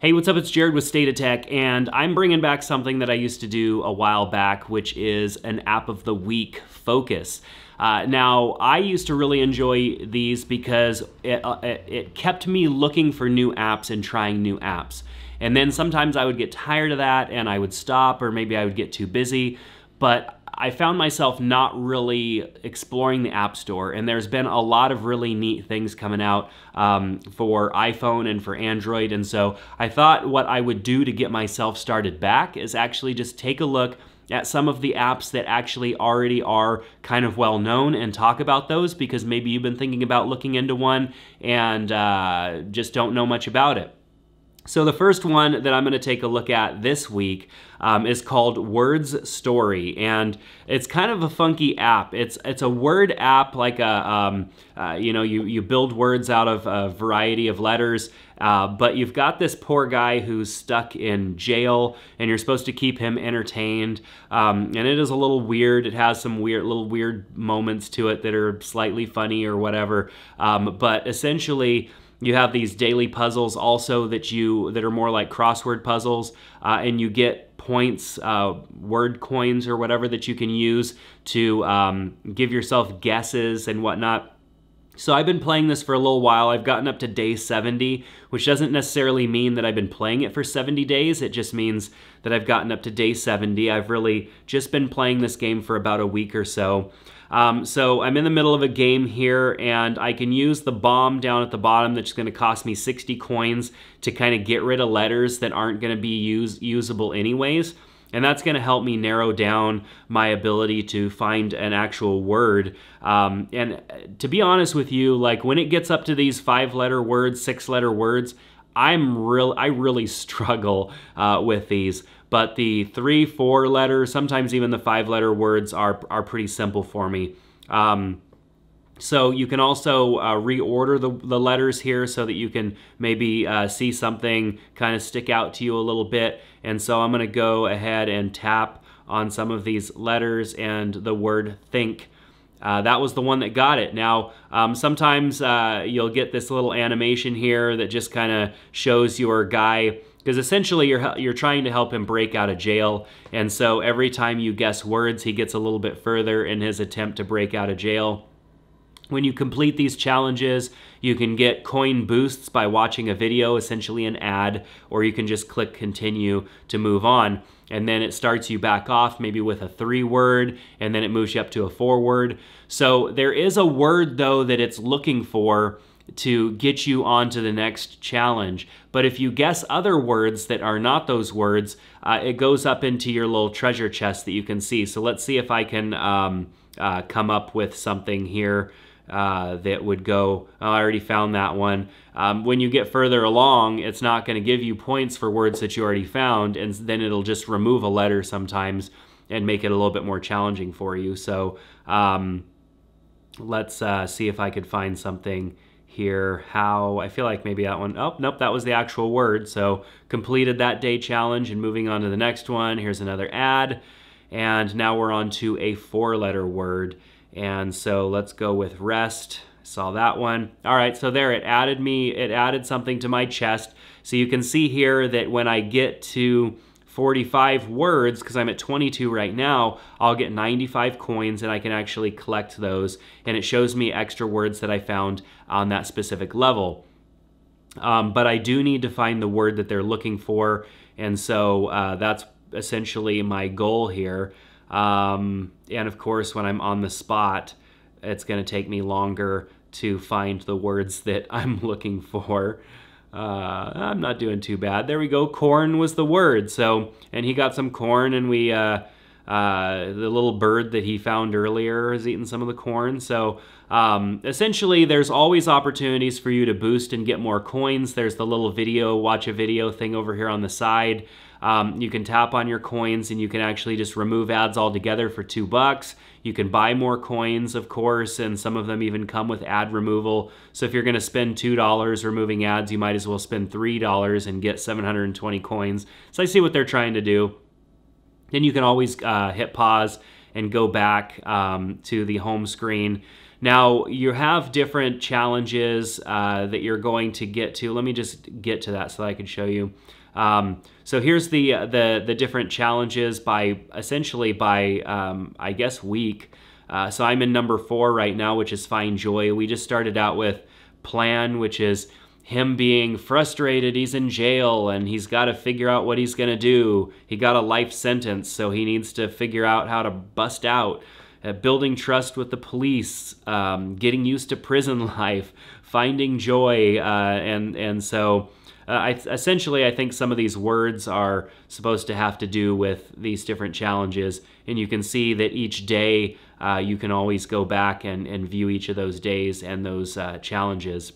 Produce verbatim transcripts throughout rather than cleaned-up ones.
Hey, what's up? It's Jared with State of Tech, and I'm bringing back something that I used to do a while back, which is an app of the week focus. Uh, now, I used to really enjoy these because it, uh, it kept me looking for new apps and trying new apps. And then sometimes I would get tired of that and I would stop, or maybe I would get too busy, but I found myself not really exploring the App Store, and there's been a lot of really neat things coming out um, for iPhone and for Android, and so I thought what I would do to get myself started back is actually just take a look at some of the apps that actually already are kind of well known and talk about those, because maybe you've been thinking about looking into one and uh, just don't know much about it. So the first one that I'm going to take a look at this week um, is called Words Story, and it's kind of a funky app. It's it's a word app, like a um, uh, you know you you build words out of a variety of letters, uh, but you've got this poor guy who's stuck in jail, and you're supposed to keep him entertained. Um, and it is a little weird. It has some weird little weird moments to it that are slightly funny or whatever. Um, but essentially, you have these daily puzzles also that you that are more like crossword puzzles, uh, and you get points, uh, word coins or whatever that you can use to um, give yourself guesses and whatnot. So I've been playing this for a little while. I've gotten up to day seventy, which doesn't necessarily mean that I've been playing it for seventy days. It just means that I've gotten up to day seventy. I've really just been playing this game for about a week or so. Um, so I'm in the middle of a game here, and I can use the bomb down at the bottom that's going to cost me sixty coins to kind of get rid of letters that aren't going to be use, usable anyways. And that's going to help me narrow down my ability to find an actual word. Um, and to be honest with you, like when it gets up to these five-letter words, six-letter words, I'm real. I really struggle uh, with these. But the three, four-letter, sometimes even the five-letter words are are pretty simple for me. Um, So you can also uh, reorder the, the letters here so that you can maybe uh, see something kind of stick out to you a little bit. And so I'm going to go ahead and tap on some of these letters and the word think. Uh, that was the one that got it. Now, um, sometimes uh, you'll get this little animation here that just kind of shows your guy, because essentially you're, you're trying to help him break out of jail. And so every time you guess words, he gets a little bit further in his attempt to break out of jail. When you complete these challenges, you can get coin boosts by watching a video, essentially an ad, or you can just click continue to move on. And then it starts you back off, maybe with a three word, and then it moves you up to a four word. So there is a word, though, that it's looking for to get you on to the next challenge. But if you guess other words that are not those words, uh, it goes up into your little treasure chest that you can see. So let's see if I can um, uh, come up with something here. Uh, that would go, oh, I already found that one. Um, when you get further along, it's not going to give you points for words that you already found, and then it'll just remove a letter sometimes and make it a little bit more challenging for you. So um, let's uh, see if I could find something here. How, I feel like maybe that one, oh, nope, that was the actual word. So completed that day challenge and moving on to the next one. Here's another ad. And now we're on to a four-letter word. And so let's go with rest. Saw that one. All right, so there it added me, it added something to my chest. So you can see here that when I get to forty-five words, because I'm at twenty-two right now, I'll get ninety-five coins and I can actually collect those. And it shows me extra words that I found on that specific level. Um, but I do need to find the word that they're looking for. And so uh, that's essentially my goal here. Um, and of course, when I'm on the spot, it's going to take me longer to find the words that I'm looking for. Uh, I'm not doing too bad. There we go. Corn was the word. So, and he got some corn, and we, uh, uh, the little bird that he found earlier has eaten some of the corn. So, um, essentially there's always opportunities for you to boost and get more coins. There's the little video, watch a video thing over here on the side. Um, you can tap on your coins and you can actually just remove ads altogether for two bucks. You can buy more coins, of course, and some of them even come with ad removal. So if you're going to spend two dollars removing ads, you might as well spend three dollars and get seven hundred twenty coins. So I see what they're trying to do. Then you can always uh, hit pause and go back um, to the home screen. Now, you have different challenges uh, that you're going to get to. Let me just get to that so that I can show you. Um, so here's the, the, the different challenges by, essentially by, um, I guess, week. Uh, so I'm in number four right now, which is Find Joy. We just started out with Plan, which is him being frustrated. He's in jail and he's got to figure out what he's going to do. He got a life sentence, so he needs to figure out how to bust out. Uh, building trust with the police, um, getting used to prison life, finding joy, uh, and, and so... Uh, I, essentially, I think some of these words are supposed to have to do with these different challenges, and you can see that each day uh, you can always go back and, and view each of those days and those uh, challenges.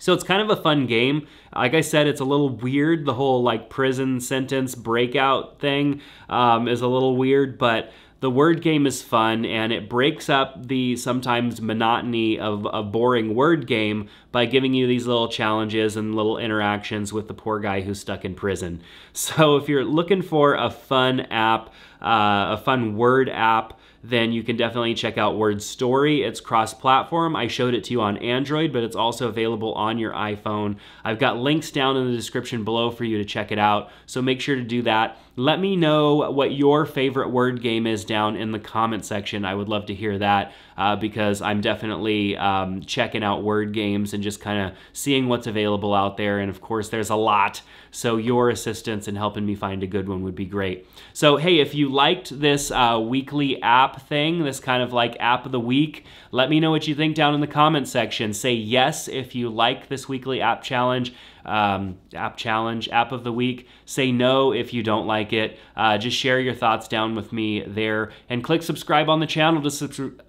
So it's kind of a fun game. Like I said, it's a little weird. The whole like prison sentence breakout thing um, is a little weird, but the word game is fun, and it breaks up the sometimes monotony of a boring word game by giving you these little challenges and little interactions with the poor guy who's stuck in prison. So if you're looking for a fun app, uh, a fun word app, then you can definitely check out Words Story. It's cross-platform. I showed it to you on Android, but it's also available on your iPhone. I've got links down in the description below for you to check it out, so make sure to do that. Let me know what your favorite word game is down in the comment section. I would love to hear that uh, because I'm definitely um, checking out word games and just kind of seeing what's available out there. And of course, there's a lot, so your assistance in helping me find a good one would be great. So hey, if you liked this uh, weekly app thing, this kind of like app of the week, let me know what you think down in the comment section. Say yes if you like this weekly app challenge, um, app challenge, app of the week. Say no if you don't like it. Uh, just share your thoughts down with me there, and click subscribe on the channel to subscribe.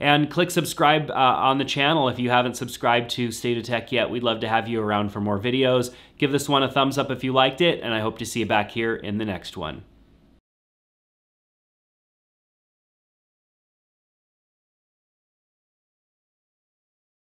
And click subscribe uh, on the channel if you haven't subscribed to State of Tech yet. We'd love to have you around for more videos. Give this one a thumbs up if you liked it, and I hope to see you back here in the next one.